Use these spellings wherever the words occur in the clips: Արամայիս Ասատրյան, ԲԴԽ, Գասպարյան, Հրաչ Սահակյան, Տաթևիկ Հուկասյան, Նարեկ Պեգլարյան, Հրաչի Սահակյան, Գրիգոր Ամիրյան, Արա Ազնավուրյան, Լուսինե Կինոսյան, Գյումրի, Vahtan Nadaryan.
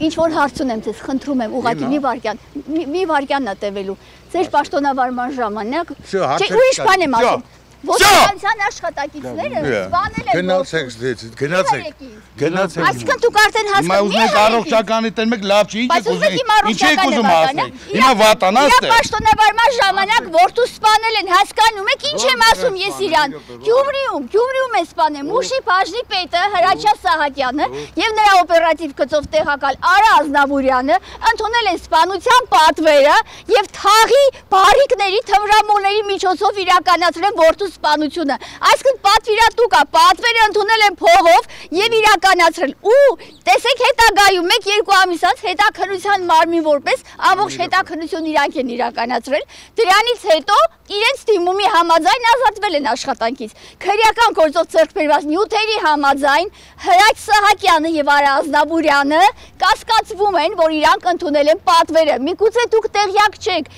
Ինչ որ հարցուն եմ ձեզ խնդրում եմ ուղղակի մի վարքյանն է տևելու ձեր պաշտոնավարման ժամանակ չէ ուրիշ բան եմ ասում ոստիկանության աշխատակիցները սպանել են գնացեք այսինքն դուք արդեն հասկանում եք հիմա առողջականի տեն մեկ լավ չի ինչ եք ուզում ասել հիմա վատանաստ է պաշտոնավարման ժամանակ որդու սպանել են հասկանում եք ինչ եմ ասում ես իրան Գյումրիում է սպանել Մուշի բաժնի պետը Հրաչի Սահակյանը եւ նրա օպերատիվ գծով տեղակալ Արա Ազնավուրյանը ընդունել են սպանության պատվերը եւ թաղի բարիկների թմրամոլների միջոցով իրականացրել որդու սպանությունը այսինքն պատվիրատուկա պատվերը ընդունել են փողով եւ իրականացրել ու տեսեք հետագայում 1-2 ամիս անց հետաքնության մարմին որպես ամբողջ հետաքնություն իրանք են իրականացրել դրանից հետո իրենց դիմումի համաձայն ազատվել են աշխատանքից քրեական գործով ցերկ բերված նյութերի համաձայն Հրաչի Սահակյանը եւ Արա Ազնավուրյանը կասկածվում են, որ իրանք ընդունել են պատվերը, միգուցե դուք տեղյակ չեք,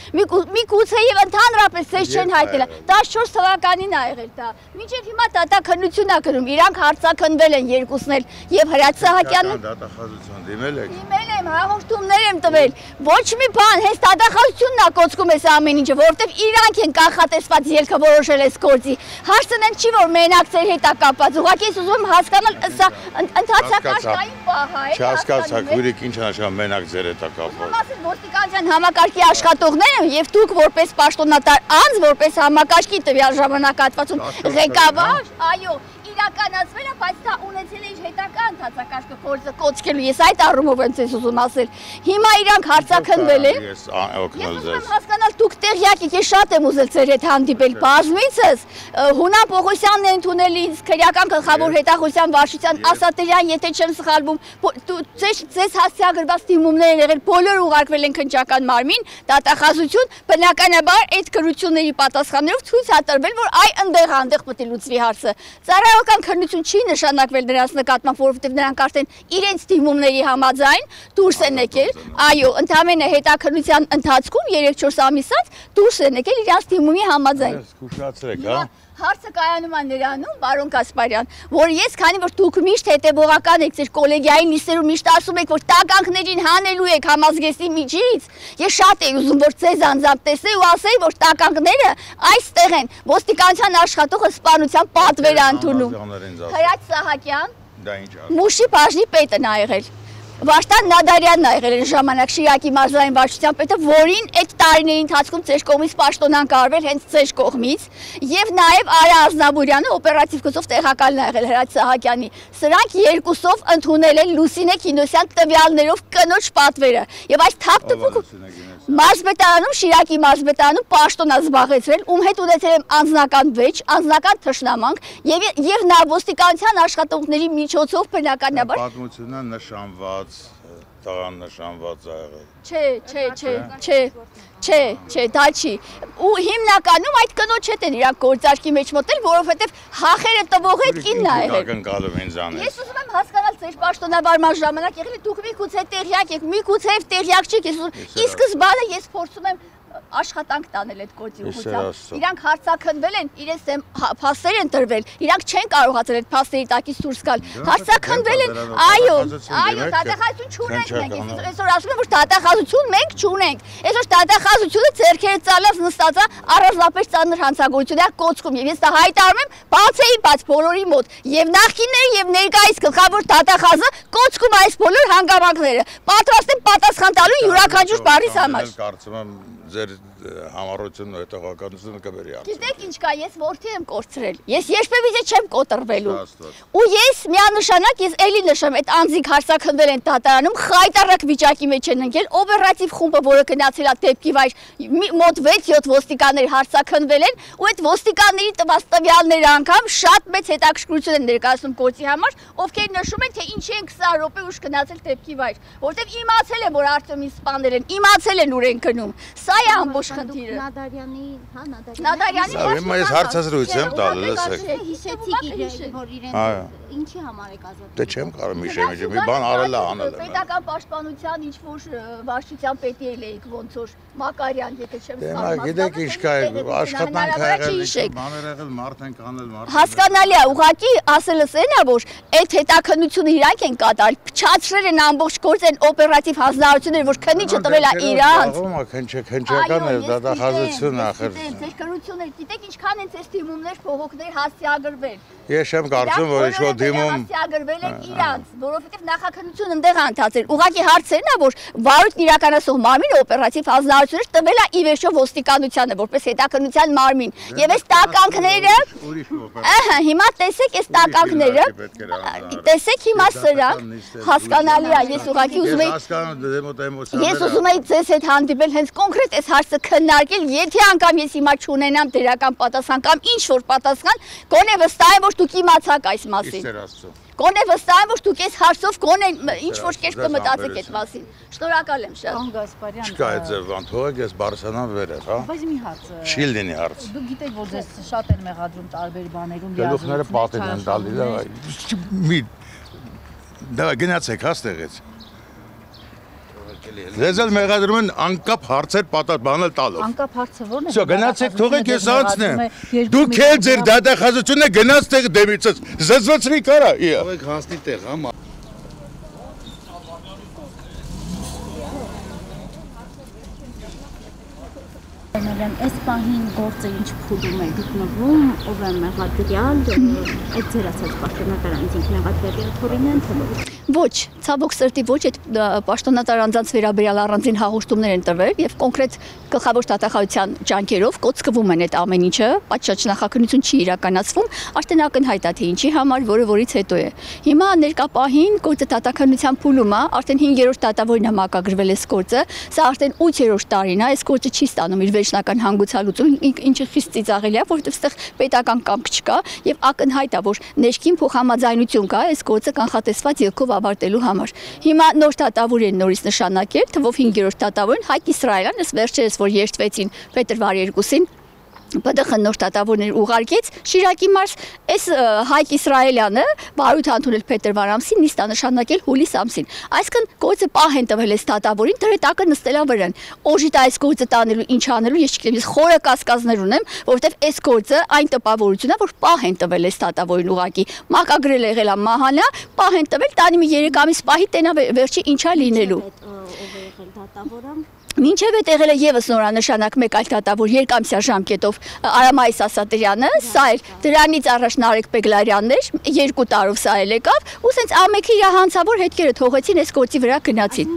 միգուցե եւ ընդհանրապես ցես չեն հայտնել, 14 թվականին ա եղել դա, մինչեւ հիմա դատախանություն ա գրում, իրանք հարցակնվել են երկուսն էլ եւ Հրաչի Սահակյանը դատախազություն դիմել եք։ Դիմել եմ, հաղորդումներ եմ տվել, ոչ մի բան, հենց դատախազությունն ա կոչվում էս ամեն ինչը, որովհետեւ իրանք են կախատեսված ելքը որոշել էս գործի։ Հարցն այն չի, որ մենակ ձեր հետ ա կապված, ուղղակի ես ուզում եմ հասկանալ սա ընդհանրակարգային պահ է։ Չհասկացա Ուրիք ինչ անշան մենակ ձեր հետ կապված։ Ասես ոստիկանության համակարգի աշխատողները եւ դուք որպես պաշտոնատար անձ որպես համակարգի տվյալ ժամանակահատվածում ղեկավար, այո, իրականացվել է, բայց դա ունեցել է իր հետագա ընթացակարգը փորձը կոչելու։ Ես այդ առումով եմ ցես ուզում ասել։ Հիմա իրանք հարցակնվել են։ Ես օգնել ձեզ։ Ես հասկանալ դուք տեղյակ եք, ես շատ եմ ուզել ձեր հետ հանդիպել բազմիցս։ Հունան Պողոսյանն է ընդունել ինձ քրեական գլխավոր հետախուզան Վարշիցյան Ասատրյան, եթե չեմ սխալվում, ձեզ հասցեագրված դիմումներ են եղել, բոլորը ուղարկվել են քննչական մարմին, դատախազություն, բնականաբար այդ քրությունների պատասխաններով ցույց է տրվել, որ այ ընդեղ պետք է լուծվի հարցը։ Ծառայ Ական քննություն չի նշանակվել նրանց նկատմամբ, որովհետև նրանք արդեն իրենց դիմումների համաձայն դուրս են եկել, այո, ընդամենը հետաքննության ընթացքում 3-4 ամիս անց դուրս են եկել իրենց դիմումի համաձայն։ Զգուշացրեք, հա։ Հարցը կայանում է նրանում, պարոն Գասպարյան, որ ես քանի որ դուք միշտ հետևողական եք, ձեր կոլեգիային լիստերում միշտ ասում եք, որ տականքներին հանելու եք համազգեստի միջից, ես շատ եմ ուզում, որ ձեզ անձամբ տեսնեի ու ասեի, որ տականքները այստեղ են, ոստիկանության աշխատողը սպանության պատվեր է ընդունում։ Հրաչի Սահակյան, Մուշի բաժնի պետն ա եղել։ Vahtan Nadaryanն ա եղել այն ժամանակ Շիրակի մարզային վարչության պետը, որին այդ տարիների ընթացքում ծեր կողմից պաշտոնան կարվել հենց ծեր կողմից, եւ նաեւ Արա Ազնավուրյանը օպերատիվ գծով տեղակալն ա եղել Հրաչի Սահակյանի։ Սրանք երկուսով ընդունել են Լուսինե Կինոսյան տվյալներով կնոջ պատվերը, եւ այս թափ տպուկ մարզպետարանում Շիրակի մարզպետարանում պաշտոնա զբաղեցրել, ում հետ ունեցել եմ անձնական վեճ, անձնական թշնամանք եւ նա ոստիկանության աշխատողների միջոցով բնականաբար պատմությունը նշանված Տղան նշանված ա եղել։ Չէ, դա չի։ Ու հիմնականում այդ կնոջ հետ են իրանք գործարքի մեջ մտել, որովհետև հախերը տվող այդ կինն ա եղել։ Ակնկալում են զանել։ Ես ուզում եմ հասկանալ ձեր պաշտոնավարման ժամանակ եղել է դուք միգուցե տեղյակ եք, միգուցե տեղյակ չեք։ Ի սկզբանե ես փորձում եմ աշխատանք տանել այդ գործի ուղղությամբ։ Իրանք հարցակնվել են, իրենց դեմ փաստեր են տրվել։ Իրանք չեն կարողացել այդ փաստերի տակից դուրս գալ։ Հարցակնվել են, այո, դատախազություն չունենք մենք։ Այսօր ասում եմ, որ դատախազություն մենք չունենք։ Այսօր դատախազությունը ձեռքերը ծալած նստած է առանձնապես ծանր հանցագործությունների կոչում եւ ես դա հայտարարում եմ բացեի-բաց բոլորի մոտ։ Եվ նախկինները եւ ներկայիս գլխավոր դատախազը կոչում այս բոլոր հանգամանքները։ Պատրաստ են պատասխան տալու յուրաքանչյուր բառի համար։ Կարծում եմ ձեր համառությունն ու հետողականությունը կբերի արդյունք։ Գիտեք ինչ կա, ես որդի եմ կորցրել։ Ես երբևիցե չեմ կոտրվելու։ Ու ես միանշանակ ես էլի նշեմ, այդ անձինք հարցակնվել են դատարանում, խայտառակ վիճակի մեջ են ընկել, օպերատիվ խումբը, որը գնացել է դեպքի վայր, մոտ 6-7 ոստիկաններ հարցակնվել են, ու այդ ոստիկանների տված տվյալները անգամ շատ մեծ հետաքրքրություն են ներկայացնում գործի համար, ովքեր նշում են, թե ինչի են 20 րոպե ուշ գնացել դեպքի վայր, որտեղ իմացել են, որ արդյոք ինձ սպանել են, իմացել են ուր են գնում։ Սա է ամբողջ խնդիրը։ Նադարյանի, հա, Նադարյանի։ Ես այս հարցազրույցը եմ տալու, լսեք։ Հիշեցիք իրեն, որ իրեն ինչի համար եք ազատ։ Դե չեմ կարող հիշեմ, ինչ մի բան արել է, անել է։ Պետական պաշտպանության ինչ որ վարչության պետի էլ էիք, ոնց որ Մակարյան, եթե չեմ սխալվում։ Դե գիտեք ինչ կա, աշխատանք եղել, բաներ եղել, մարդ են կանել, մարդ։ Հասկանալի է, ուղղակի ասելս էնա, որ այդ հետաքննությունը իրանք են կատարել, փչացրել են ամբողջ գործեն օպերատիվ հանձնարարությունները, որ քննիչը տվել է իրանք։ Հնչական էր, դատախազություն ախր։ Ձեր կրությունները, գիտեք ինչքան են այս դիմումներ, փողոքներ հասցեագրվել։ Ես չեմ կարծում, որ ինչ-որ դիմում հասցեագրվել են իրանք, որովհետև նախաքննությունը այնտեղ անցած էր։ Ուղղակի հարցը էնա, որ վարույթն իրականացող մարմինը օպերատիվ հանձնարարություններ տվել է ի վերջո ոստիկանությանը, որպես հետաքննության մարմին։ Եվ այս տականքները, ըհը, հիմա տեսեք այս տականքները, տեսեք հիմա սրանք, հասկանալի է, ես ուղղակի ուզում եի ձեզ հետ հանդիպել հենց կոնկրետ այս հարցը քննարկել, եթե անգամ ես հիմա չունենամ դրական պատասխան կամ ինչ որ պատասխան, գոնե վստահ եմ, որ դուք իմացաք այս մասին։ Գոնե վստահ եմ, որ դուք այս հարցով գոնե ինչ որ կերպ կմտածեք այդ մասին։ Շնորհակալ եմ շատ։ Պարոն Գասպարյան։ Չկա այդ ձևան, թողեք ես բարձրանամ վերև, հա։ Բայց մի հարց։ Չի լինի հարց։ Դուք գիտեք, որ ես շատ եմ մեղադրում տարբեր բաներում, լիազորություններ։ Գլուխները պատին են տալիս, մի դա գնացեք հաստեղից։ Ձեզ էլ մեղադրում են անկապ հարցեր պատասխանել տալով։ Անկապ հարցը ո՞րն է։ Շո գնացեք, թողեք ես անցնեմ։ Դուք էլ ձեր դատախազությունը գնաց տեղ դեմիցս։ Զզվացրի կարա։ Թողեք հասնի տեղ, հա։ Այնալեն էս պահին գործը ինչ փուլում է գտնվում, ով է մեղադրյալ, այդ ձեր ասած պաշտոնատարանց ինքնավարդյալ թորին են թողել։ Ոչ, ցավոք սրտի ոչ այդ պաշտոնատար անձանց վերաբերյալ առանձին հաղորդումներ են տրվել եւ կոնկրետ գլխավոր տվյալահաշվության ջանքերով կոծկվում են այդ ամեն ինչը, պատշաճ նախաքննություն չի իրականացվում, արդեն ակնհայտ է թե ինչի համար, որը որից հետո է։ Հիմա ներկա պահին գործը տվյալահաշվության փուլում է, արդեն 5-րդ տվյալավորն է մակագրվել այս գործը, սա արդեն 8-րդ տարին է, այս գործը չի ստանում իր վերջնական հանգուցալուծում, ինչը խիստ ծիծաղելի է, որովհետև այստեղ պետական կամք չկա եւ ակնհայտ է, որ ներքին փոխհամաձայնություն կա այս գործը կանխատեսված ելքով ավարտելու համար։ Հիմա նոր դատավոր են նորից նշանակել, թվով 5-րդ դատավորն Հայկ Իսրայելյանն էս վերջերս որ երթվեցին փետրվարի 2-ին ԲԴԽ-ն նոր դատավորներ ուղարկեց Շիրակի մարզ, այս Հայկ Իսրայելյանը բարույթ ընդունել փետրվար ամսին, նիստը նշանակել հուլիս ամսին։ Այսինքն գործը պահ են տվել այս դատավորին, դրետակը նստել է վրան։ Օժիտ այս գործը տանելու ինչ անելու, ես չգիտեմ, ես խորը կասկածներ ունեմ, որովհետև այս գործը այն տպավորությունն է, որ պահ են տվել այս դատավորին ուղակի։ Մակագրել է եղել մահանա, պահ են տվել, տանի մի 3 ամիս պահի տենա վերջի ինչա լինելու։ Մինչև այդ եղել է եւս նորանշանակ մեկ այլ դատավոր երկամսյա ժամկետով Արամայիս Ասատրյանը, սա էր դրանից առաջ Նարեկ Պեգլարյանն էր, 2 տարով սա էլ եկավ, ու սենց ամենքի իր հանցավոր հետքերը թողեցին այս գործի վրա գնացին։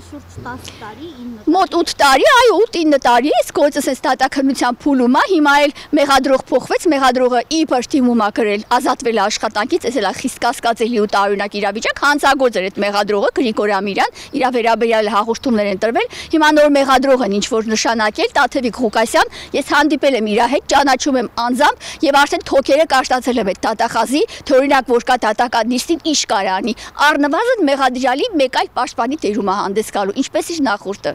Մոտ 8 տարի, այո 8-9 տարի էս գործը սենց տվյալահաշվության փուլում է, հիմա էլ մեղադրող փոխվեց, մեղադրողը իբր դիմում է գրել, ազատվել է աշխատանքից, էս էլ է խիստ կասկածելի ու տարօրինակ իրավիճակ, հանցագործ էր այդ մեղադրողը Գրիգոր Ամիրյան, իր վերաբերյալ հաղորդումներ են տրվել, հիմա նոր մեղադրող ինչ որ նշանակել Տաթևիկ Հուկասյան, ես հանդիպել եմ իր հետ, ճանաչում եմ անձամբ եւ արդեն թոքերը կաշտացել եմ այդ տվյալահաշվի, թե օրինակ որ կա տվյալական նիստին ինչ կարա անի։ Առնվազն մեղադրյալի մեկ այլ պաշտպանի դերում է հանդես գալու, ինչպես իր նախորդը։